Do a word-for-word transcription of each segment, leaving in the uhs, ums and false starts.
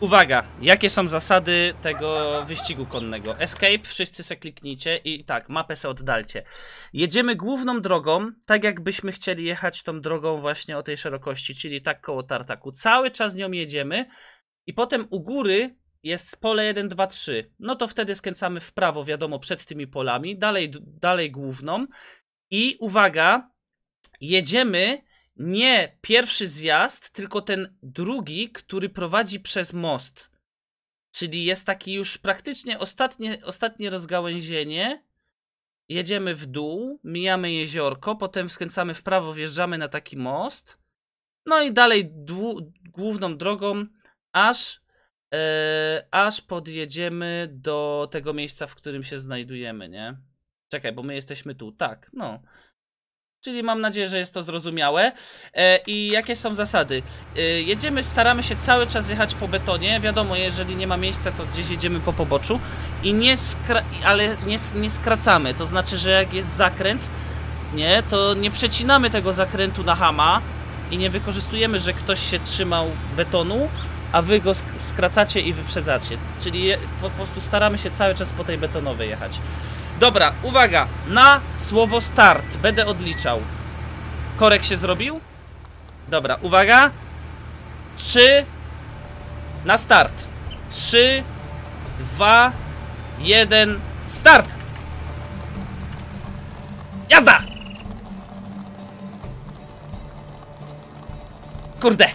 Uwaga, jakie są zasady tego wyścigu konnego? Escape, wszyscy se kliknijcie i tak, mapę se oddalcie. Jedziemy główną drogą, tak jakbyśmy chcieli jechać tą drogą właśnie o tej szerokości, czyli tak koło tartaku. Cały czas nią jedziemy i potem u góry jest pole jeden, dwa, trzy. No to wtedy skręcamy w prawo, wiadomo, przed tymi polami, dalej, dalej główną. I uwaga, jedziemy... Nie pierwszy zjazd, tylko ten drugi, który prowadzi przez most. Czyli jest taki już praktycznie ostatnie, ostatnie rozgałęzienie. Jedziemy w dół, mijamy jeziorko, potem skręcamy w prawo, wjeżdżamy na taki most. No i dalej główną drogą, aż, yy, aż podjedziemy do tego miejsca, w którym się znajdujemy, nie? Czekaj, bo my jesteśmy tu, tak, no. Czyli mam nadzieję, że jest to zrozumiałe. E, I jakie są zasady? E, jedziemy, staramy się cały czas jechać po betonie. Wiadomo, jeżeli nie ma miejsca, to gdzieś jedziemy po poboczu. I nie skra ale nie, nie skracamy. To znaczy, że jak jest zakręt, nie, to nie przecinamy tego zakrętu na hama i nie wykorzystujemy, że ktoś się trzymał betonu, a wy go sk skracacie i wyprzedzacie. Czyli je, po prostu staramy się cały czas po tej betonowej jechać. Dobra, uwaga, na słowo start, będę odliczał. Korek się zrobił? Dobra, uwaga. Trzy. Na start. Trzy, dwa, jeden, start! Jazda! Kurde!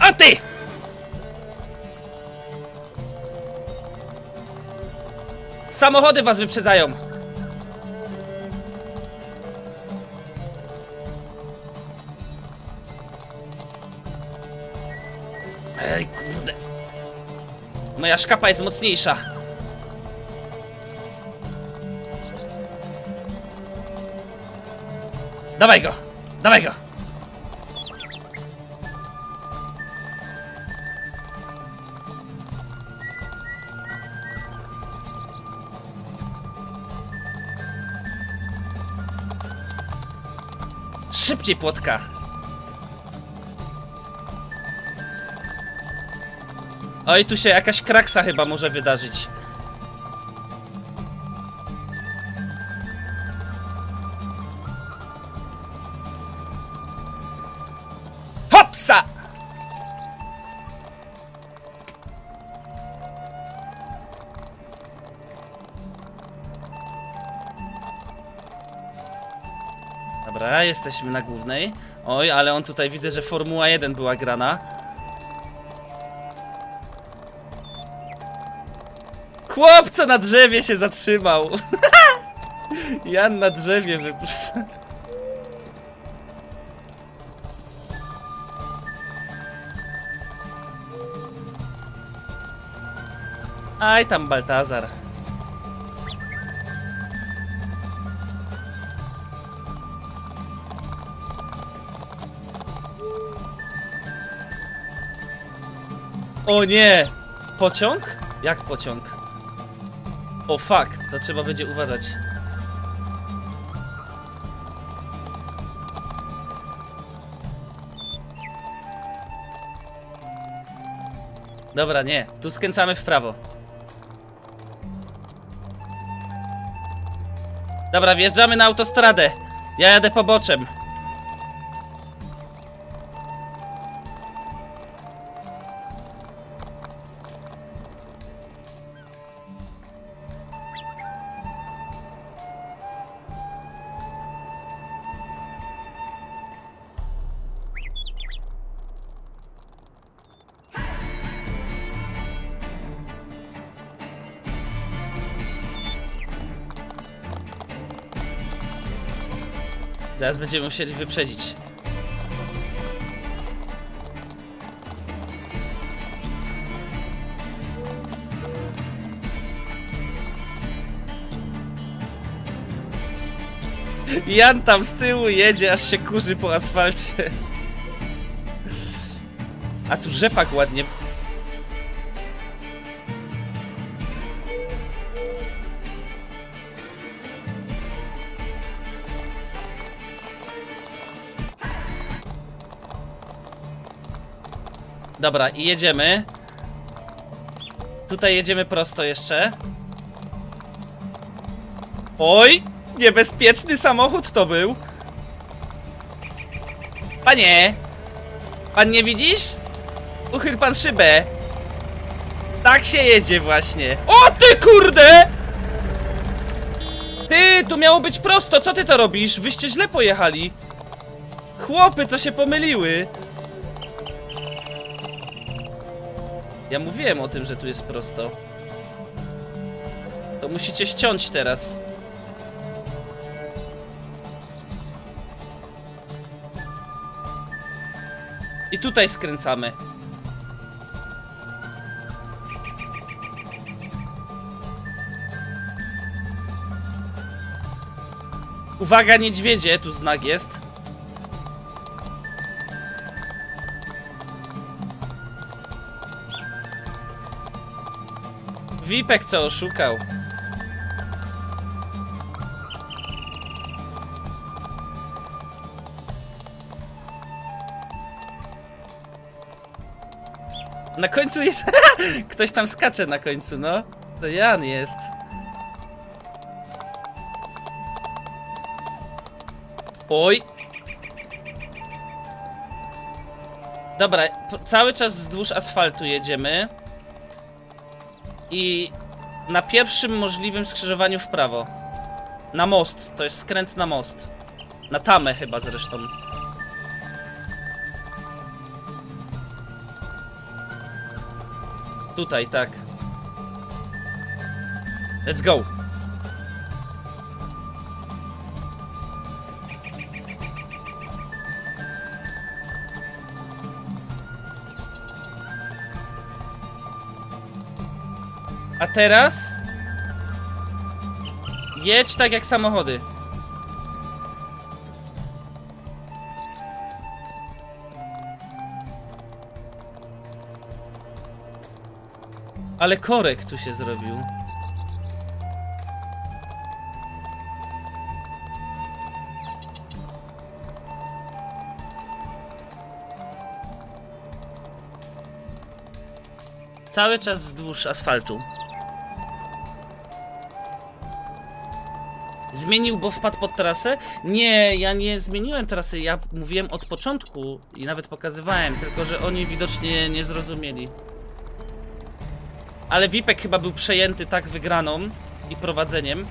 A ty! Samochody was wyprzedzają. Ej, kurde. Moja szkapa jest mocniejsza. Dawaj go, dawaj go. Szybciej, płotka. Oj, tu się jakaś kraksa chyba może wydarzyć. Hopsa! Dobra, jesteśmy na głównej. Oj, ale on tutaj widzę, że Formuła jeden była grana. Chłopco na drzewie się zatrzymał. Jan na drzewie wypuszczał. Aj tam Baltazar. O nie! Pociąg? Jak pociąg? O fuck, to trzeba będzie uważać. Dobra, nie. Tu skręcamy w prawo. Dobra, wjeżdżamy na autostradę. Ja jadę poboczem. Teraz będziemy musieli wyprzedzić. Jan tam z tyłu jedzie, aż się kurzy po asfalcie. A tu rzepak ładnie. Dobra, i jedziemy. Tutaj jedziemy prosto jeszcze. Oj, niebezpieczny samochód to był. Panie, pan nie widzisz? Uchyl pan szybę. Tak się jedzie właśnie. O ty kurde! Ty, tu miało być prosto, co ty to robisz? Wyście źle pojechali. Chłopy, co się pomyliły. Ja mówiłem o tym, że tu jest prosto. To musicie ściąć teraz. I tutaj skręcamy. Uwaga, niedźwiedzie, tu znak jest. Wipek co oszukał. Na końcu jest... Ktoś tam skacze na końcu, no. To Jan jest. Oj. Dobra, cały czas wzdłuż asfaltu jedziemy. I na pierwszym możliwym skrzyżowaniu w prawo. Na most, to jest skręt na most. Na tamę chyba zresztą. Tutaj, tak. Let's go. A teraz jedź tak jak samochody. Ale korek tu się zrobił. Cały czas wzdłuż asfaltu. Zmienił, bo wpadł pod trasę? Nie, ja nie zmieniłem trasy, ja mówiłem od początku i nawet pokazywałem, tylko że oni widocznie nie zrozumieli. Ale Wipek chyba był przejęty tak wygraną i prowadzeniem.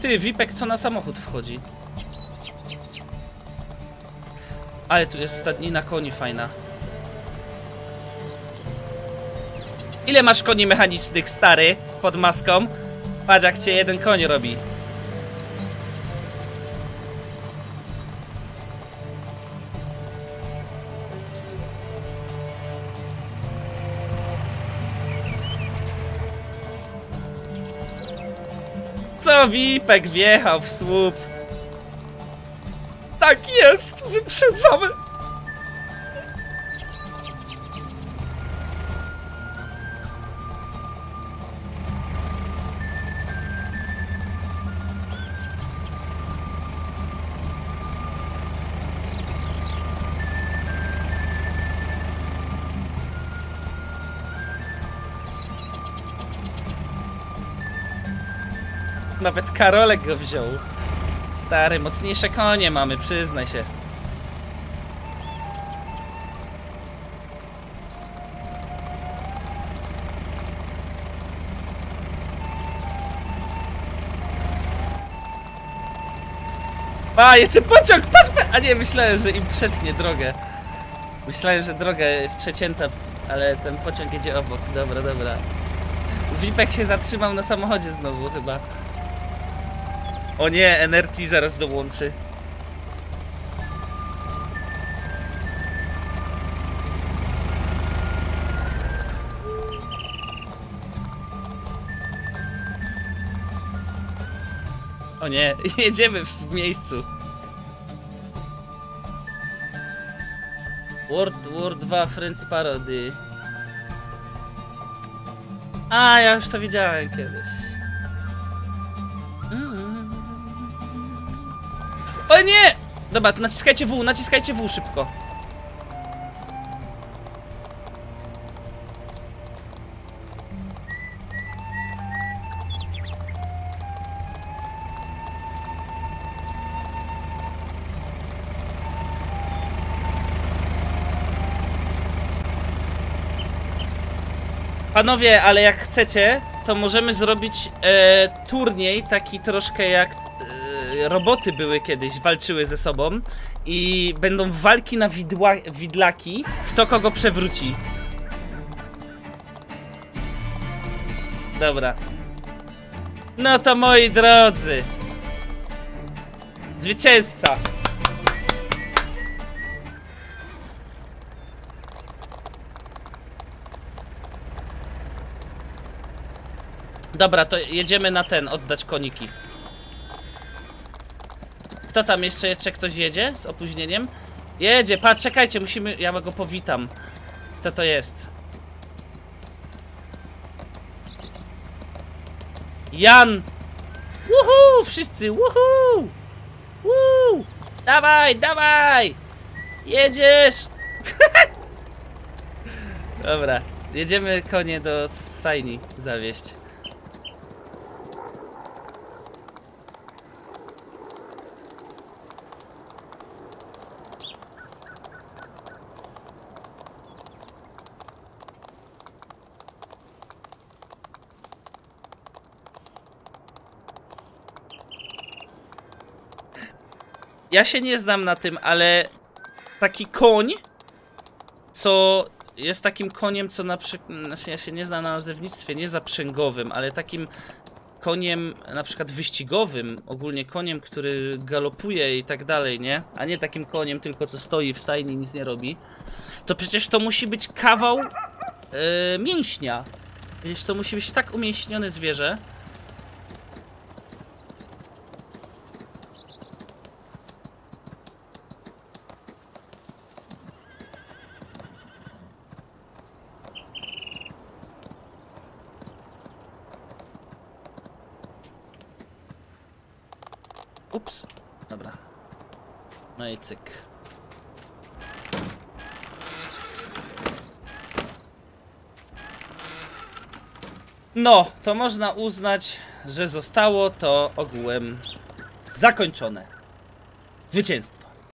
Ty, Wipek co na samochód wchodzi? Ale tu jest stadnina koni fajna. Ile masz koni mechanicznych, stary? Pod maską? Patrz jak cię jeden koń robi. Co Wipek wjechał w słup. Tak jest, wyprzedzamy. Nawet Karolek go wziął. Stary, mocniejsze konie mamy, przyznaj się. A, jeszcze pociąg, patrz, patrz! A nie, myślałem, że im przetnie drogę. Myślałem, że droga jest przecięta, ale ten pociąg jedzie obok. Dobra, dobra. Wipek się zatrzymał na samochodzie znowu chyba. O nie, Energi zaraz dołączy. O nie, jedziemy w miejscu. World War Two Friends Parody. A, ja już to widziałem kiedyś. Mm. O nie! Dobra, to naciskajcie W, naciskajcie W szybko. Panowie, ale jak chcecie, to możemy zrobić e, turniej taki troszkę jak e, roboty były kiedyś, walczyły ze sobą i będą walki na widła, widlaki, kto kogo przewróci. Dobra. No to moi drodzy, zwycięzca. Dobra, to jedziemy na ten, oddać koniki. Kto tam jeszcze, jeszcze ktoś jedzie z opóźnieniem? Jedzie, patrz, czekajcie, musimy, ja go powitam. Kto to jest? Jan! Woohoo, wszyscy, woohoo! Woo! Dawaj, dawaj! Jedziesz! Dobra, jedziemy konie do stajni zawieźć. Ja się nie znam na tym, ale taki koń, co jest takim koniem, co na przykład, znaczy ja się nie znam na nazewnictwie, nie zaprzęgowym, ale takim koniem na przykład wyścigowym, ogólnie koniem, który galopuje i tak dalej, nie? A nie takim koniem tylko, co stoi w stajni i nic nie robi. To przecież to musi być kawał yy, mięśnia. Przecież to musi być tak umięśnione zwierzę. Ups, dobra. No i cyk. No, to można uznać, że zostało to ogółem zakończone. Zwycięstwo.